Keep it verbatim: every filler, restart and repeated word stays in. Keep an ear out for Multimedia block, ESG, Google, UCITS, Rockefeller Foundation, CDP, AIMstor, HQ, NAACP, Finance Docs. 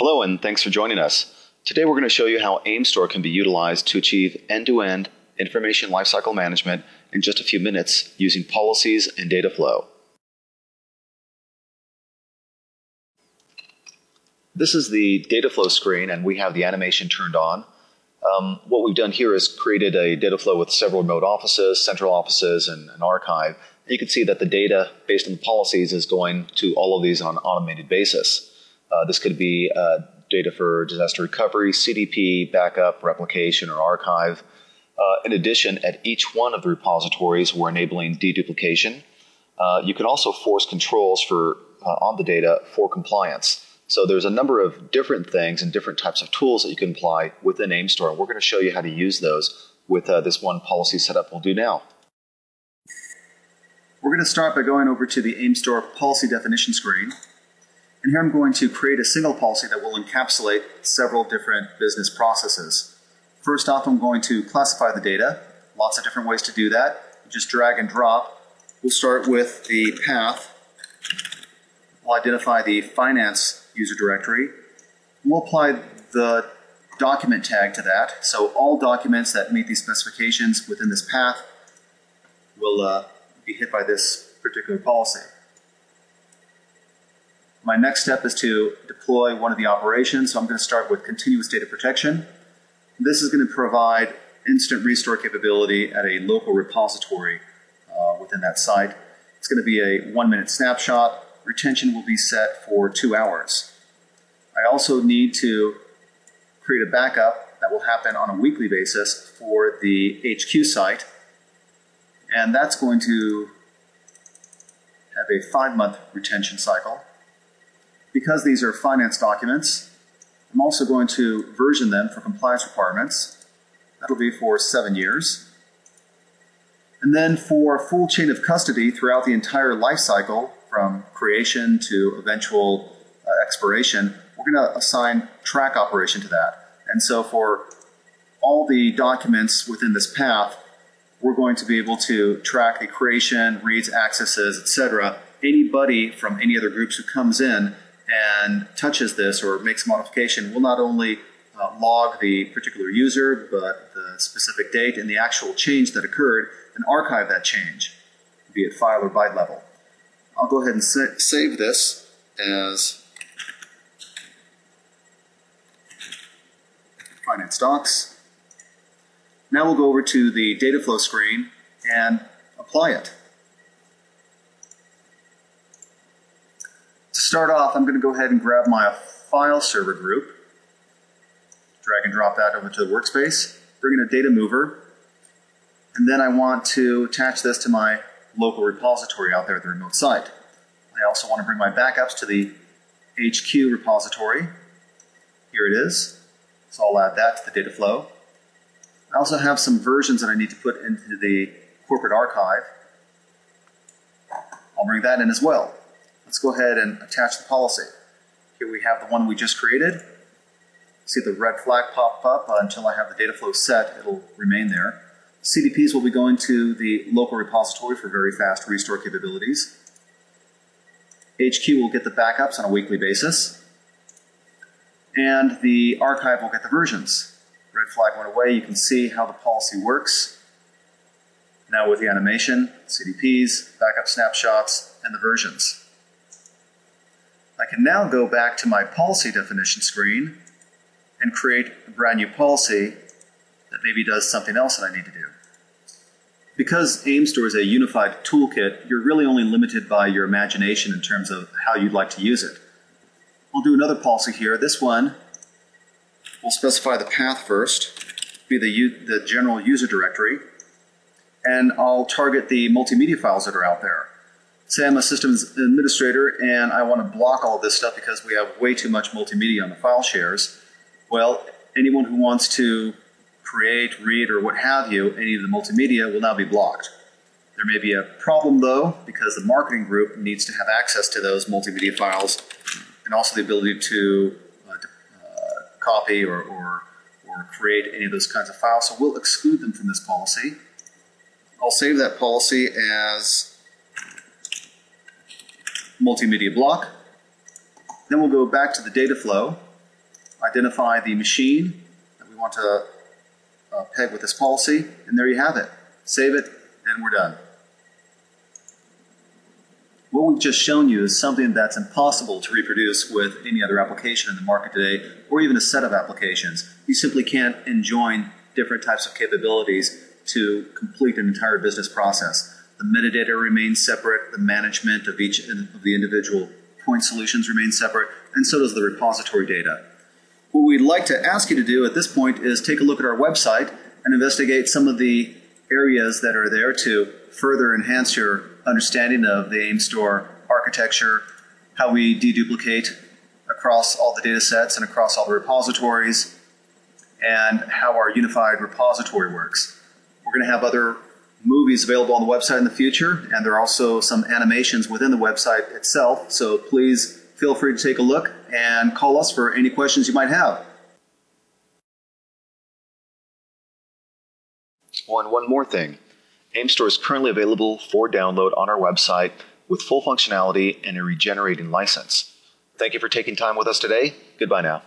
Hello, and thanks for joining us. Today we're going to show you how AIMstor can be utilized to achieve end-to-end information lifecycle management in just a few minutes using policies and data flow. This is the data flow screen, and we have the animation turned on. Um, what we've done here is created a data flow with several remote offices, central offices, and an archive. And you can see that the data based on the policies is going to all of these on an automated basis. Uh, this could be uh, data for disaster recovery, C D P, backup, replication, or archive. Uh, in addition, at each one of the repositories, we're enabling deduplication. Uh, you can also force controls for, uh, on the data for compliance. So there's a number of different things and different types of tools that you can apply within AIMstor. We're going to show you how to use those with uh, this one policy setup we'll do now. We're going to start by going over to the AIMstor policy definition screen. And here I'm going to create a single policy that will encapsulate several different business processes. First off, I'm going to classify the data. Lots of different ways to do that. Just drag and drop. We'll start with the path. We'll identify the finance user directory. We'll apply the document tag to that. So all documents that meet these specifications within this path will uh, be hit by this particular policy. My next step is to deploy one of the operations, so I'm going to start with continuous data protection. This is going to provide instant restore capability at a local repository uh, within that site. It's going to be a one-minute snapshot. Retention will be set for two hours. I also need to create a backup that will happen on a weekly basis for the H Q site, and that's going to have a five-month retention cycle. Because these are finance documents, I'm also going to version them for compliance requirements. That'll be for seven years. And then for full chain of custody throughout the entire life cycle, from creation to eventual uh, expiration, we're going to assign track operation to that. And so for all the documents within this path, we're going to be able to track the creation, reads, accesses, et cetera. Anybody from any other groups who comes in and touches this or makes modification will not only uh, log the particular user, but the specific date and the actual change that occurred, and archive that change, be it file or byte level. I'll go ahead and sa save this as Finance Docs. Now we'll go over to the data flow screen and apply it. To start off, I'm going to go ahead and grab my file server group, drag and drop that over to the workspace, bring in a data mover, and then I want to attach this to my local repository out there at the remote site. I also want to bring my backups to the H Q repository. Here it is. So I'll add that to the data flow. I also have some versions that I need to put into the corporate archive. I'll bring that in as well. Let's go ahead and attach the policy. Here we have the one we just created. See the red flag pop up. Uh, until I have the data flow set, it'll remain there. C D Ps will be going to the local repository for very fast restore capabilities. H Q will get the backups on a weekly basis. And the archive will get the versions. Red flag went away. You can see how the policy works. Now with the animation, C D Ps, backup snapshots, and the versions. I can now go back to my policy definition screen and create a brand new policy that maybe does something else that I need to do. Because AIMstor is a unified toolkit, you're really only limited by your imagination in terms of how you'd like to use it. We'll do another policy here. This one will specify the path first, be the, the general user directory, and I'll target the multimedia files that are out there. Say I'm a systems administrator and I want to block all this stuff because we have way too much multimedia on the file shares. Well, anyone who wants to create, read, or what have you, any of the multimedia will now be blocked. There may be a problem though, because the marketing group needs to have access to those multimedia files and also the ability to uh, uh, copy or, or, or create any of those kinds of files. So we'll exclude them from this policy. I'll save that policy as Multimedia block. Then we'll go back to the data flow identify the machine that we want to uh, peg with this policy, and there you have it. Save it, and we're done. What we've just shown you is something that's impossible to reproduce with any other application in the market today, or even a set of applications. You simply can't enjoin different types of capabilities to complete an entire business process. The metadata remains separate, the management of each of the individual point solutions remains separate, and so does the repository data. What we'd like to ask you to do at this point is take a look at our website and investigate some of the areas that are there to further enhance your understanding of the AIMstor architecture, how we deduplicate across all the data sets and across all the repositories, and how our unified repository works. We're going to have other movies available on the website in the future, and there are also some animations within the website itself, so please feel free to take a look and call us for any questions you might have. Oh, and one more thing. AIMstor is currently available for download on our website with full functionality and a regenerating license. Thank you for taking time with us today. Goodbye now.